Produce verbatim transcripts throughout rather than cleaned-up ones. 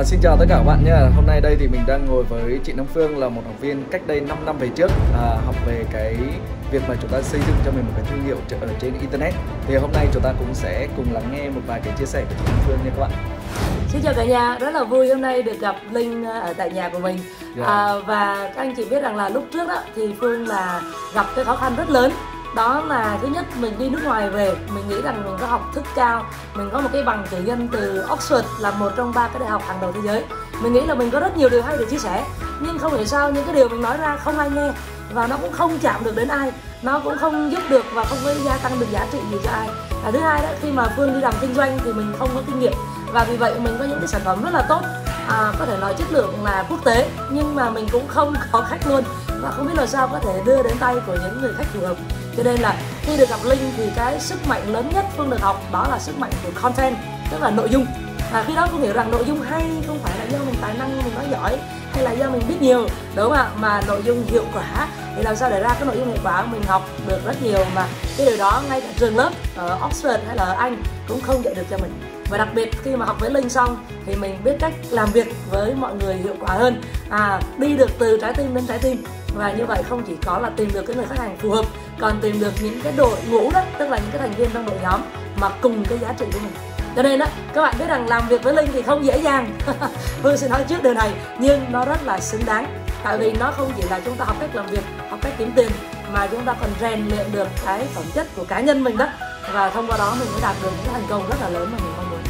À, xin chào tất cả các bạn nhé. Hôm nay đây thì mình đang ngồi với chị Nam Phương, là một học viên cách đây năm năm về trước, à, học về cái việc mà chúng ta xây dựng cho mình một cái thương hiệu ở trên internet. Thì hôm nay chúng ta cũng sẽ cùng lắng nghe một vài cái chia sẻ của chị Nam Phương nha các bạn. Xin chào cả nhà, rất là vui hôm nay được gặp Linh ở tại nhà của mình. Yeah. à, Và các anh chị biết rằng là lúc trước đó, thì Phương là gặp cái khó khăn rất lớn. Đó là thứ nhất, mình đi nước ngoài về, mình nghĩ rằng mình có học thức cao, mình có một cái bằng cử nhân từ Oxford, là một trong ba cái đại học hàng đầu thế giới. Mình nghĩ là mình có rất nhiều điều hay để chia sẻ, nhưng không hiểu sao những cái điều mình nói ra không ai nghe, và nó cũng không chạm được đến ai, nó cũng không giúp được và không có gia tăng được giá trị gì cho ai. Và thứ hai đó, khi mà Phương đi làm kinh doanh thì mình không có kinh nghiệm, và vì vậy mình có những cái sản phẩm rất là tốt, à, có thể nói chất lượng là quốc tế, nhưng mà mình cũng không có khách luôn, và không biết là sao có thể đưa đến tay của những người khách phù hợp. Cho nên là khi được gặp Linh thì cái sức mạnh lớn nhất Phương được học đó là sức mạnh của content, tức là nội dung. Và khi đó Phương hiểu rằng nội dung hay không phải là do mình tài năng, mình nói giỏi, hay là do mình biết nhiều, đúng không ạ? Mà nội dung hiệu quả, thì làm sao để ra cái nội dung hiệu quả mình học được rất nhiều, mà cái điều đó ngay cả trường lớp ở Oxford hay là ở Anh cũng không dạy được cho mình. Và đặc biệt khi mà học với Linh xong thì mình biết cách làm việc với mọi người hiệu quả hơn, à, đi được từ trái tim đến trái tim. Và như vậy không chỉ có là tìm được cái người khách hàng phù hợp, còn tìm được những cái đội ngũ đó, tức là những cái thành viên trong đội nhóm mà cùng cái giá trị của mình. Cho nên đó, các bạn biết rằng làm việc với Linh thì không dễ dàng. Phương sẽ nói trước điều này, nhưng nó rất là xứng đáng. Tại vì nó không chỉ là chúng ta học cách làm việc, học cách kiếm tiền, mà chúng ta còn rèn luyện được cái phẩm chất của cá nhân mình đó. Và thông qua đó mình mới đạt được những thành công rất là lớn mà mình mong muốn.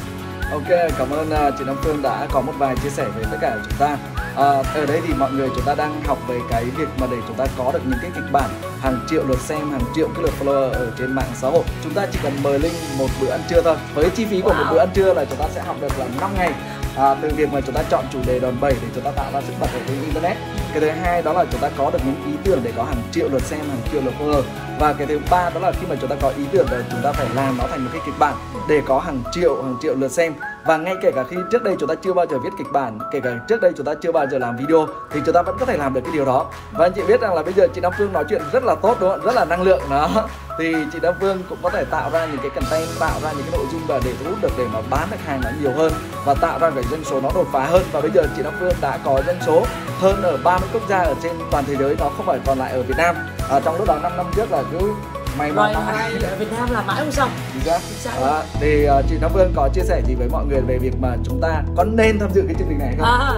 Ok, cảm ơn chị Nam Phương đã có một vài chia sẻ với tất cả chúng ta. À, ở đây thì mọi người chúng ta đang học về cái việc mà để chúng ta có được những cái kịch bản hàng triệu lượt xem, hàng triệu cái lượt follower ở trên mạng xã hội. Chúng ta chỉ cần mời Linh một bữa ăn trưa thôi. Với chi phí của wow. một bữa ăn trưa là chúng ta sẽ học được là năm ngày, à, từ việc mà chúng ta chọn chủ đề đòn bẩy để chúng ta tạo ra sức bật ở trên internet. Cái thứ hai đó là chúng ta có được những ý tưởng để có hàng triệu lượt xem, hàng triệu lượt follower. Và cái thứ ba đó là khi mà chúng ta có ý tưởng rồi chúng ta phải làm nó thành một cái kịch bản để có hàng triệu, hàng triệu lượt xem. Và ngay kể cả khi trước đây chúng ta chưa bao giờ viết kịch bản, kể cả trước đây chúng ta chưa bao giờ làm video, thì chúng ta vẫn có thể làm được cái điều đó. Và anh chị biết rằng là bây giờ chị Nam Phương nói chuyện rất là tốt đúng không? Rất là năng lượng đó. Thì chị Nam Phương cũng có thể tạo ra những cái content, tạo ra những cái nội dung và để thu hút được, để mà bán được hàng nó nhiều hơn và tạo ra cái doanh số nó đột phá hơn. Và bây giờ chị Nam Phương đã có doanh số hơn ở ba mươi quốc gia ở trên toàn thế giới, nó không phải còn lại ở Việt Nam. À, trong lúc đó năm năm trước là cứ mày mày ở Việt Nam là mãi không xong. À, thì uh, chị Nam Phương có chia sẻ gì với mọi người về việc mà chúng ta có nên tham dự cái chương trình này không? À,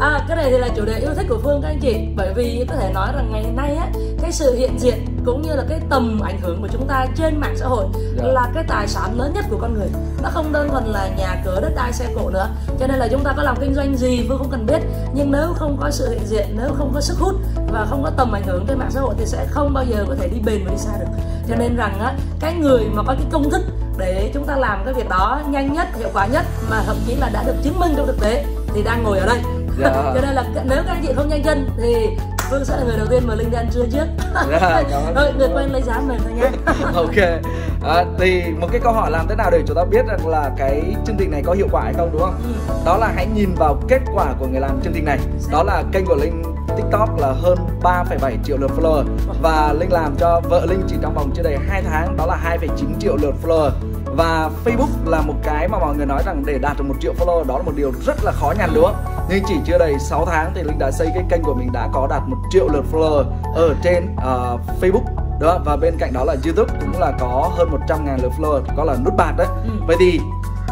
à, cái này thì là chủ đề yêu thích của Phương các anh chị, bởi vì có thể nói rằng ngày nay á, cái sự hiện diện cũng như là cái tầm ảnh hưởng của chúng ta trên mạng xã hội yeah. là cái tài sản lớn nhất của con người. Nó không đơn thuần là nhà cửa, đất đai, xe cộ nữa. Cho nên là chúng ta có làm kinh doanh gì Phương không cần biết, nhưng nếu không có sự hiện diện, nếu không có sức hút và không có tầm ảnh hưởng trên mạng xã hội thì sẽ không bao giờ có thể đi bền và đi xa được. Cho nên rằng á, cái người mà có cái công thức để chúng ta làm cái việc đó nhanh nhất, hiệu quả nhất, mà thậm chí là đã được chứng minh trong thực tế thì đang ngồi ở đây. Yeah. Cho nên là nếu các anh chị không nhanh chân thì Phương sẽ là người đầu tiên mà Linh đi ăn trưa trước. Yeah, rồi, người quen lấy giá mềm thôi nha. Ok. À, thì một cái câu hỏi làm thế nào để chúng ta biết rằng là cái chương trình này có hiệu quả hay không, đúng không? Ừ. Đó là hãy nhìn vào kết quả của người làm chương trình này. Đó là kênh của Linh TikTok là hơn ba phẩy bảy triệu lượt follower, và Linh làm cho vợ Linh chỉ trong vòng chưa đầy hai tháng đó là hai phẩy chín triệu lượt follower. Và Facebook là một cái mà mọi người nói rằng để đạt được một triệu follower đó là một điều rất là khó nhằn, đúng không? Nhưng chỉ chưa đầy sáu tháng thì Linh đã xây cái kênh của mình đã có đạt một triệu lượt follower ở trên uh, Facebook. Đó, và bên cạnh đó là YouTube cũng là có hơn một trăm ngàn lượt follower, có là nút bạc đấy. Ừ. Vậy thì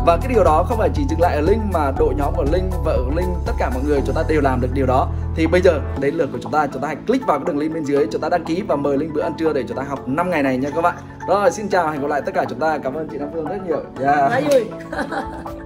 và cái điều đó không phải chỉ dừng lại ở Linh, mà đội nhóm của Linh, vợ của Linh, tất cả mọi người chúng ta đều làm được điều đó. Thì bây giờ đến lượt của chúng ta, chúng ta hãy click vào cái đường link bên dưới, chúng ta đăng ký và mời Linh bữa ăn trưa để chúng ta học năm ngày này nha các bạn. Rồi, xin chào, hẹn gặp lại tất cả chúng ta. Cảm ơn chị Nam Phương rất nhiều. Yeah.